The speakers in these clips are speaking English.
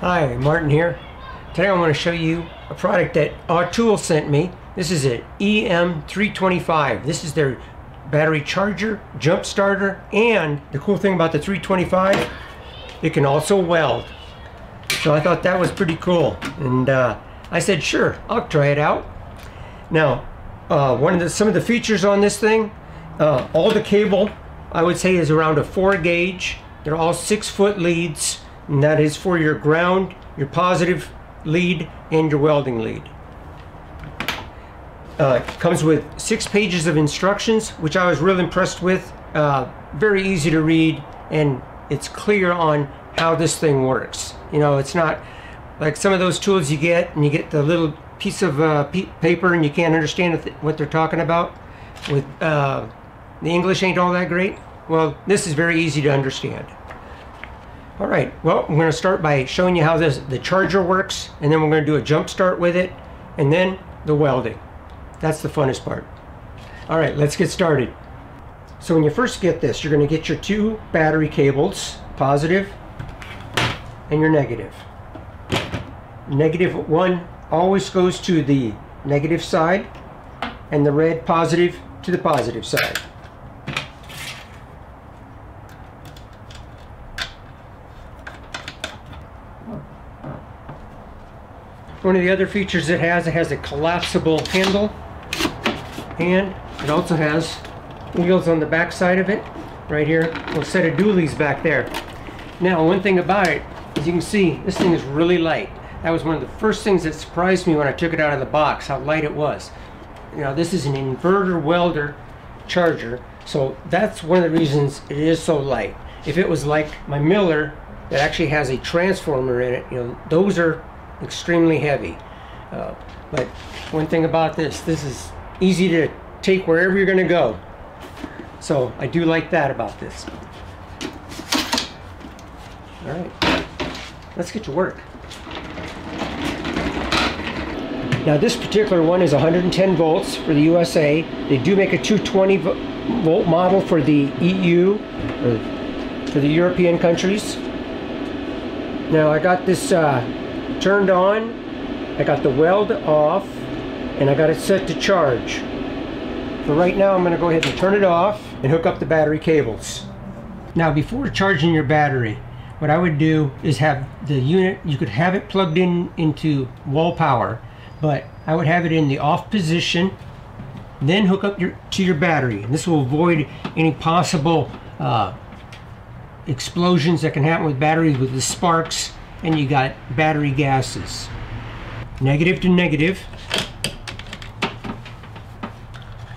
Hi, Martin here. Today I want to show you a product that Autool sent me. This is an EM325. This is their battery charger, jump starter, and the cool thing about the 325, it can also weld. So I thought that was pretty cool, and I said, sure, I'll try it out. Now, some of the features on this thing, all the cable I would say is around a 4 gauge. They're all 6-foot leads. And that is for your ground, your positive lead, and your welding lead. It comes with 6 pages of instructions, which I was really impressed with. Very easy to read, and it's clear on how this thing works. You know, it's not like some of those tools you get, and you get the little piece of paper, and you can't understand what they're talking about. With the English ain't all that great. Well, this is very easy to understand. All right, well, I'm going to start by showing you how the charger works, and then we're going to do a jump start with it, and then the welding. That's the funnest part. All right, let's get started. So when you first get this, you're going to get your 2 battery cables, positive and your negative. Negative one always goes to the negative side, and the red positive to the positive side. One of the other features it has a collapsible handle, and it also has wheels on the back side of it, right here, a little set of dualies back there. Now, one thing about it, as you can see, this thing is really light. That was one of the first things that surprised me when I took it out of the box, how light it was. You know, this is an inverter welder charger, so that's one of the reasons it is so light. If it was like my Miller that actually has a transformer in it, you know, those are extremely heavy, but one thing about this is easy to take wherever you're going to go, so I do like that about this. All right, let's get to work. Now, this particular one is 110 volts for the USA. They do make a 220 volt model for the EU, or for the European countries. Now, I got this turned on, I got the weld off, and I got it set to charge. For right now, I'm going to go ahead and turn it off and hook up the battery cables. Now, before charging your battery, what I would do is have the unit, you could have it plugged in into wall power, but I would have it in the off position, then hook up to your battery. And this will avoid any possible explosions that can happen with batteries, with the sparks, and you got battery gases. Negative to negative, and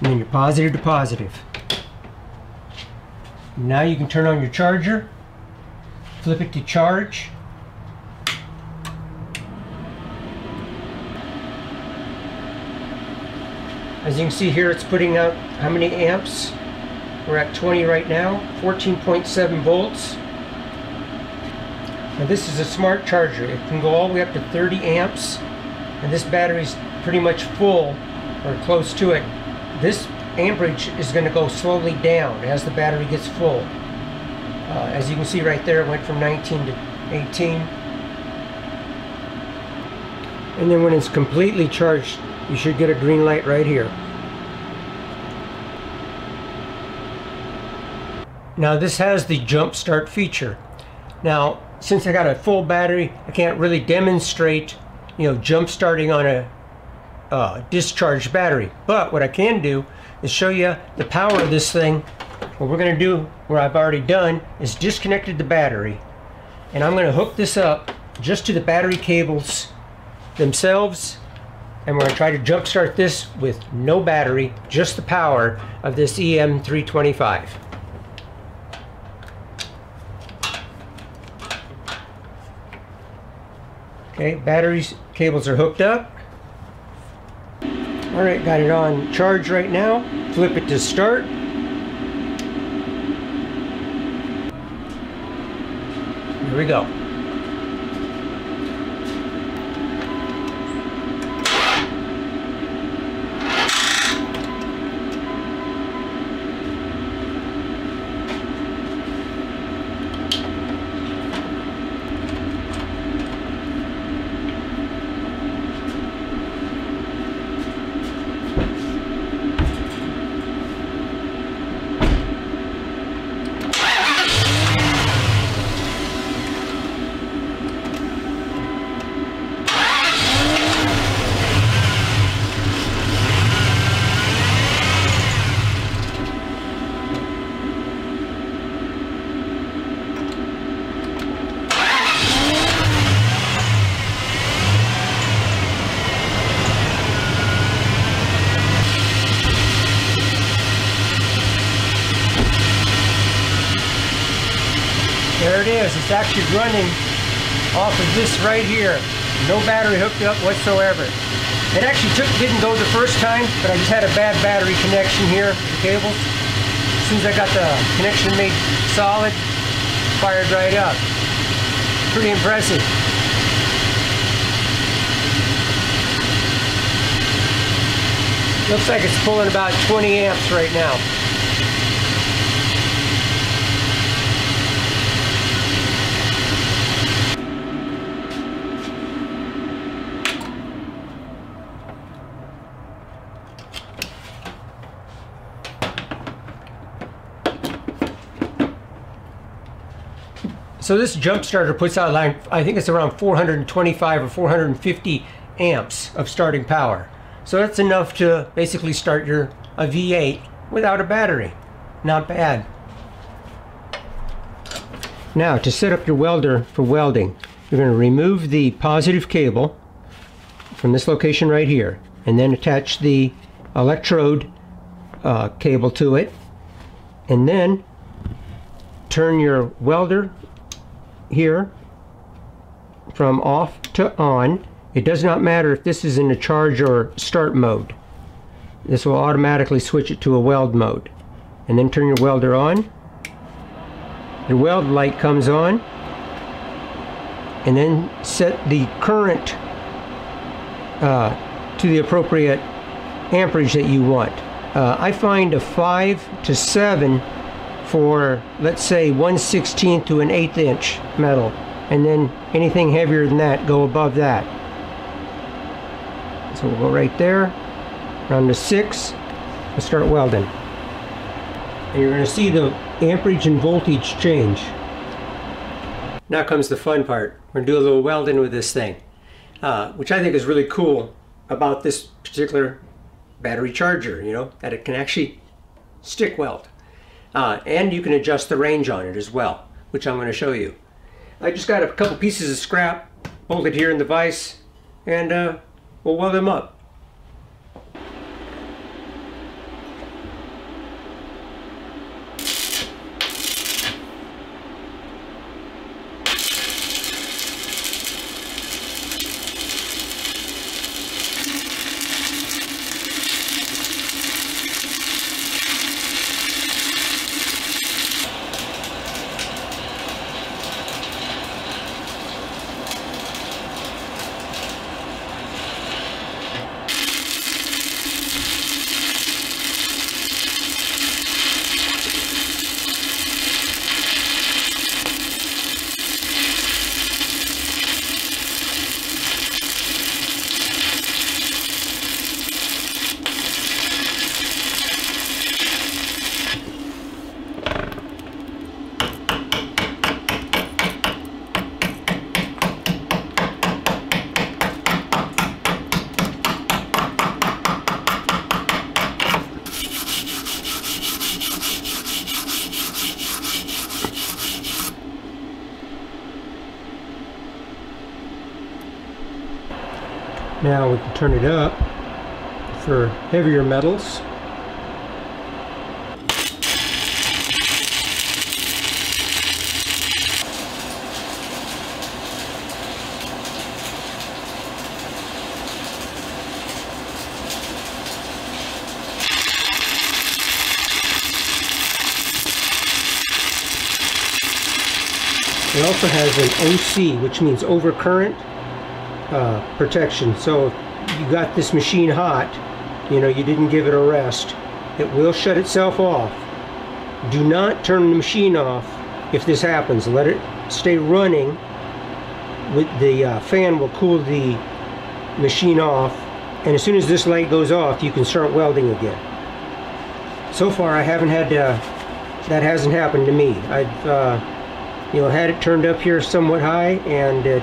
then your positive to positive. Now you can turn on your charger, flip it to charge, as you can see here it's putting out how many amps. We're at 20 right now, 14.7 volts. Now, this is a smart charger. It can go all the way up to 30 amps, and this battery's pretty much full or close to it. This amperage is going to go slowly down as the battery gets full. As you can see right there, it went from 19 to 18. And then when it's completely charged, you should get a green light right here. Now, this has the jump start feature. Now, since I got a full battery, I can't really demonstrate, you know, jump starting on a discharged battery. But what I can do is show you the power of this thing. What we're going to do, what I've already done, is disconnected the battery, and I'm going to hook this up just to the battery cables themselves, and we're going to try to jump start this with no battery, just the power of this EM325. Okay, battery cables are hooked up. All right, got it on charge right now. Flip it to start. Here we go. it is. It's actually running off of this right here. No battery hooked up whatsoever. It actually didn't go the first time, but I just had a bad battery connection here, the cables. As soon as I got the connection made solid, fired right up. Pretty impressive. Looks like it's pulling about 20 amps right now. So this jump starter puts out, I think it's around 425 or 450 amps of starting power. So that's enough to basically start a V8 without a battery. Not bad. Now to set up your welder for welding, you're going to remove the positive cable from this location right here, and then attach the electrode cable to it, and then turn your welder here from off to on. It does not matter if this is in a charge or start mode. This will automatically switch it to a weld mode. And then turn your welder on. The weld light comes on. And then set the current to the appropriate amperage that you want. I find a 5 to 7 for, let's say, 1/16 to an 1/8 inch metal, and then anything heavier than that, go above that. So we'll go right there, around the 6, we'll start welding. And you're going to see the amperage and voltage change. Now comes the fun part. We're going to do a little welding with this thing, which I think is really cool about this particular battery charger, you know, that it can actually stick weld. And you can adjust the range on it as well, which I'm going to show you. I just got a couple pieces of scrap, bolted here in the vise, and we'll weld them up. Now we can turn it up for heavier metals. It also has an OC, which means overcurrent protection. So if you got this machine hot, you know, you didn't give it a rest, it will shut itself off. Do not turn the machine off if this happens. Let it stay running. With the fan will cool the machine off, and as soon as this light goes off, you can start welding again. So far I haven't had that hasn't happened to me. I've you know, had it turned up here somewhat high, and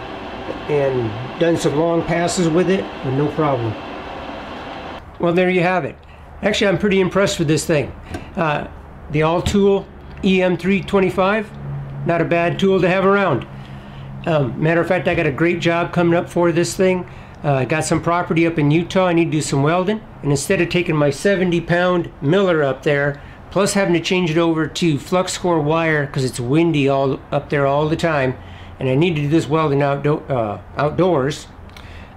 and done some long passes with it with no problem. Well, there you have it. Actually, I'm pretty impressed with this thing. The Autool EM325, not a bad tool to have around. Matter of fact, I got a great job coming up for this thing. I got some property up in Utah. I need to do some welding, and instead of taking my 70-pound Miller up there, plus having to change it over to flux core wire because it's windy all up there all the time, and I need to do this welding outdoors.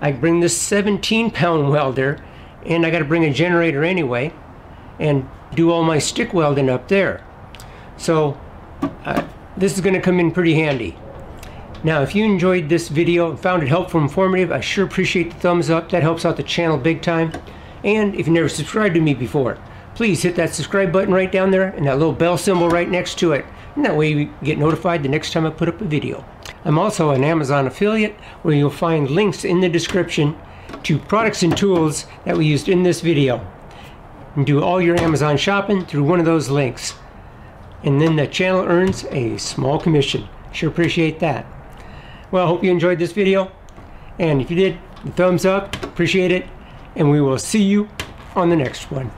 I bring this 17-pound welder, and I got to bring a generator anyway and do all my stick welding up there. So this is going to come in pretty handy. Now, if you enjoyed this video and found it helpful and informative, I sure appreciate the thumbs up. That helps out the channel big time. And if you never subscribed to me before, please hit that subscribe button right down there and that little bell symbol right next to it. And that way you get notified the next time I put up a video. I'm also an Amazon affiliate, where you'll find links in the description to products and tools that we used in this video. And do all your Amazon shopping through one of those links. And then the channel earns a small commission. Sure appreciate that. Well, I hope you enjoyed this video. And if you did, thumbs up, appreciate it. And we will see you on the next one.